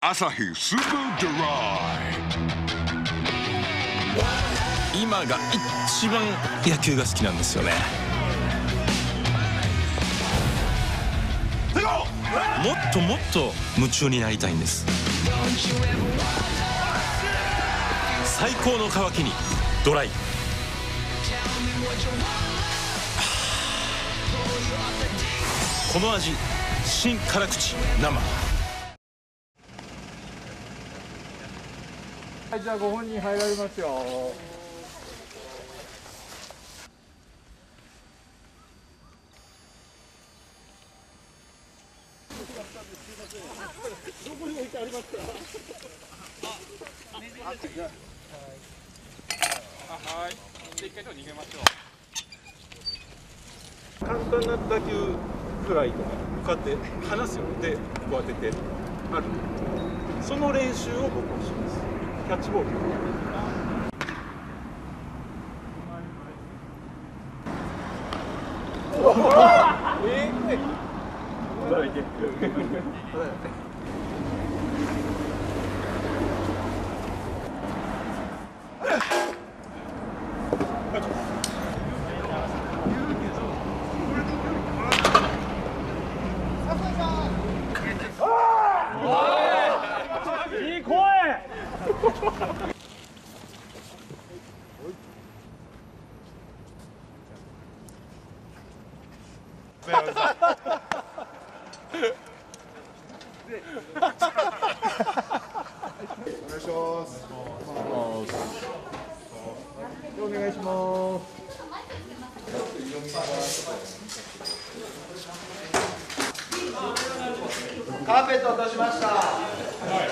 アサヒスーパードライ。今が一番野球が好きなんですよね。もっともっと夢中になりたいんです。最高の渇きにドライ。この味、新辛口生。はい、じゃあご本人入られますよ。どこに置いてありますか？はい。じゃあ一回逃げましょう。簡単な打球フライとか向かって離すようにでこう当ててある。その練習を僕はします。キャッチボール。カーペット落としました。はい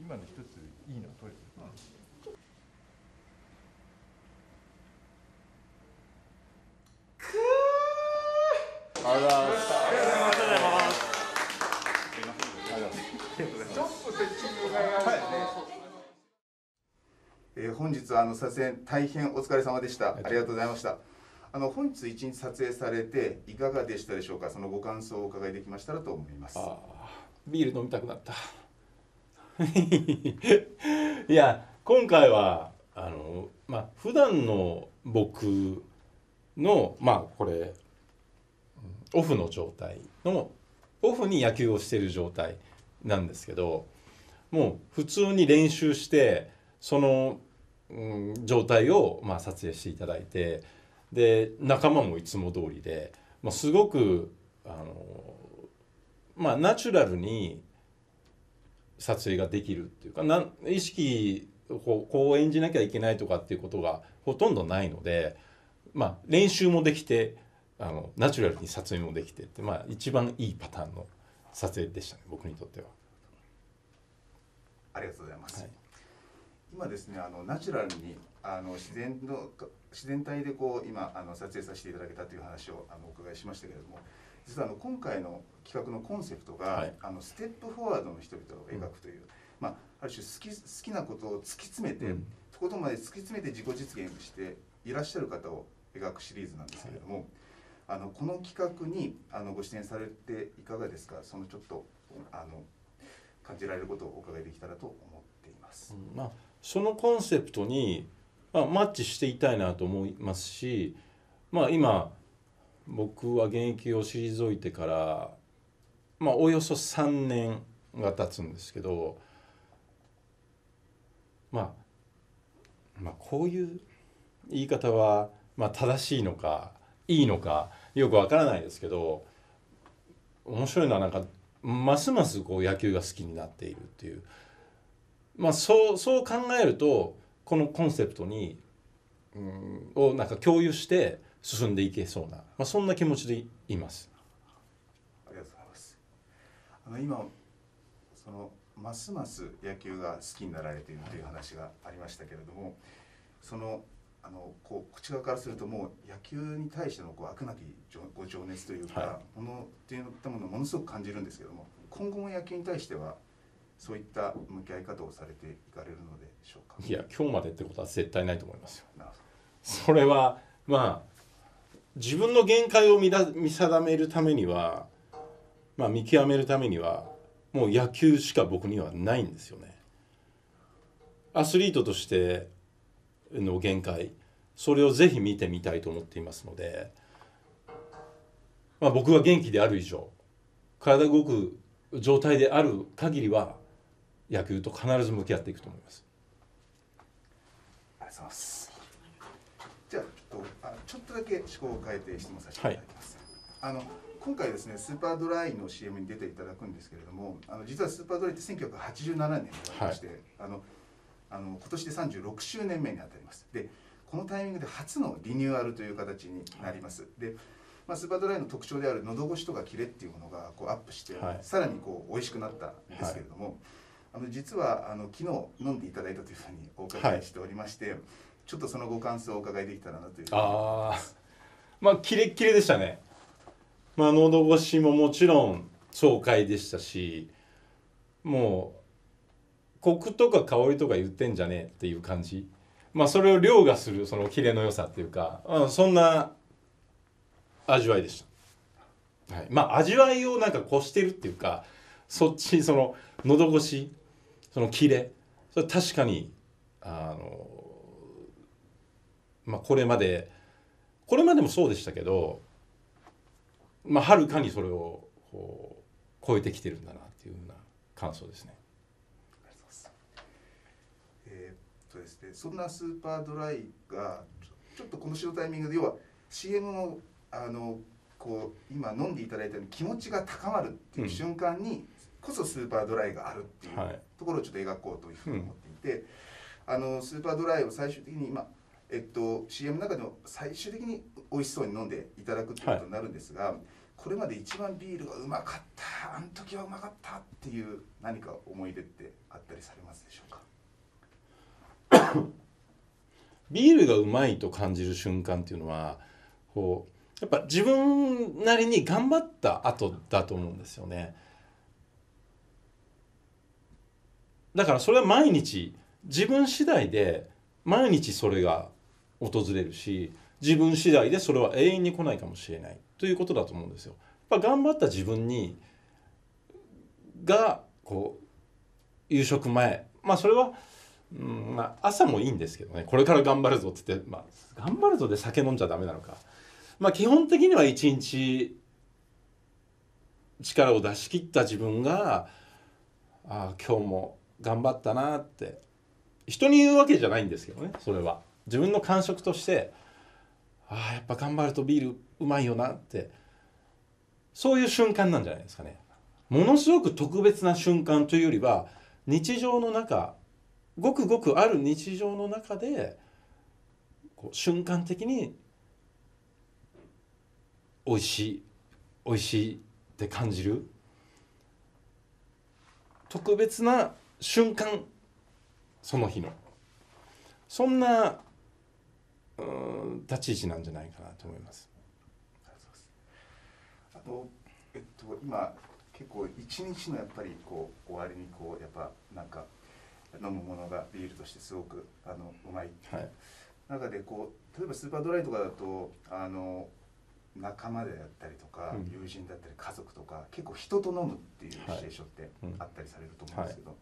今の一ついいの取れてる。ありがとうございます。ちょっと接近がはい。本日撮影大変お疲れ様でした。ありがとうございました。本日一日撮影されていかがでしたでしょうか。そのご感想をお伺いできましたらと思います。ああ、ビール飲みたくなった。いや今回は普段の僕のこれオフの状態のオフに野球をしている状態なんですけど、もう普通に練習してその、状態を撮影していただいて、で仲間もいつも通りで、すごくナチュラルに。撮影ができるっていうか、意識をこう演じなきゃいけないとかっていうことがほとんどないので、練習もできてナチュラルに撮影もできてって、一番いいパターンの撮影でしたね、僕にとっては。ありがとうございます。はい、今ですねナチュラルに自然体で今撮影させていただけたという話をお伺いしましたけれども。実は今回の企画のコンセプトが、はい、ステップフォワードの人々を描くという、ある種好きなことを突き詰めて、とことまで突き詰めて自己実現していらっしゃる方を描くシリーズなんですけれども、はい、この企画にご出演されていかがですか。そのちょっと感じられることをお伺いできたらと思っています。そのコンセプトに、マッチしていたいなと思いますし、今僕は現役を退いてから、およそ3年が経つんですけど、こういう言い方は、正しいのかいいのかよくわからないですけど、面白いのはますます野球が好きになっているっていう、そう考えるとこのコンセプトを共有して進んでいけそうな、そんな気持ちでいます。ありがとうございます。今ますます野球が好きになられているという話がありましたけれども、そのこう口側からするともう野球に対してのこう飽くなきご情熱というか、はい、ものっていうものをものすごく感じるんですけども、今後も野球に対してはそういった向き合い方をされていかれるのでしょうか。いや、今日までってことは絶対ないと思いますよ。それはまあ自分の限界を見定めるためには、まあ、見極めるためにはもう野球しか僕にはないんですよね。アスリートとしての限界、それをぜひ見てみたいと思っていますので、まあ、僕が元気である以上、体動く状態である限りは野球と必ず向き合っていくと思います。ありがとうございます。じゃあちょっとだけ趣向を変えて質問させていただきます。はい、今回ですね、スーパードライの CM に出ていただくんですけれども、実はスーパードライって1987年にありまして、はい、今年で36周年目にあたります。で、このタイミングで初のリニューアルという形になります。はい、でまあ、スーパードライの特徴である喉越しとかキレっていうものがこうアップして、はい、さらにこう美味しくなったんですけれども、はい、実は昨日飲んでいただいたというふうにお伺いしておりまして、はい、ちょっとそのご感想をお伺いできたらなというふうに思います。まあキレッキレでしたね。まあ喉越しももちろん爽快でしたし、もうコクとか香りとか言ってんじゃねえっていう感じ。まあそれを凌駕するそのキレの良さっていうか、そんな味わいでした、はい、まあ味わいをなんか越してるっていうか、そっちその喉越し、そのキレ、それ確かにまあこれまでもそうでしたけど、まあはるかにそれをこう超えてきてるんだなっていうような感想ですね。そんなスーパードライがちょっとこの時のタイミングで、要は CM のこう今飲んでいただいたように気持ちが高まるっていう瞬間にこそスーパードライがあるっていうところをちょっと描こうというふうに思っていて、スーパードライを最終的に今、CM の中でも最終的に美味しそうに飲んでいただくっていうことになるんですが、はい、これまで一番ビールがうまかった、あの時はうまかったっていう何か思い出ってあったりされますでしょうか。ビールがうまいと感じる瞬間っていうのはこうやっぱ自分なりに頑張った後だと思うんですよね。だからそれは毎日自分次第で毎日それが訪れるし、自分次第でそれは永遠に来ないかもしれないということだと思うんですよ。やっぱ頑張った自分にがこう夕食前、まあそれはまあ朝もいいんですけどね、これから頑張るぞって言って、まあ、頑張るぞで酒飲んじゃダメなのか。まあ基本的には一日力を出し切った自分が、ああ今日も頑張ったなって人に言うわけじゃないんですけどね、それは自分の感触として、ああやっぱ頑張るとビールうまいよなって、そういう瞬間なんじゃないですかね。ものすごく特別な瞬間というよりは日常の中、ごくごくある日常の中でこう瞬間的においしいって感じる特別な瞬間、その日のそんな立ち位置なんじゃないかなと思います。今結構一日のやっぱりこう終わりにこうやっぱなんか飲むものがビールとしてすごくうまい、はい、中でこう例えばスーパードライとかだと仲間であったりとか、うん、友人だったり家族とか結構人と飲むっていうシチュエーションってあったりされると思うんですけど、はい、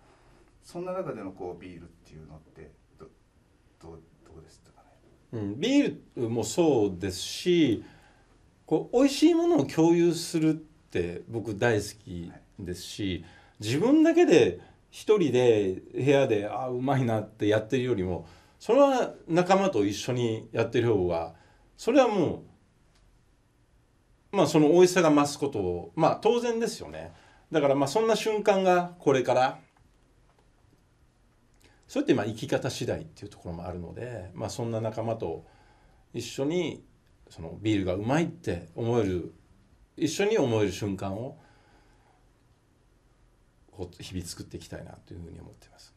そんな中でのこうビールっていうのってどうですかね、うん、ビールもそうですし、こう美味しいものを共有するって僕大好きですし、はい、自分だけで一人で部屋であうまいなってやってるよりも、それは仲間と一緒にやってる方がそれはもうまあその美味しさが増すことを、まあ当然ですよね。だからまあそんな瞬間がこれからそうやってまあ生き方次第っていうところもあるので、まあそんな仲間と一緒にそのビールがうまいって思える、一緒に思える瞬間を日々作っていきたいなというふうに思っています。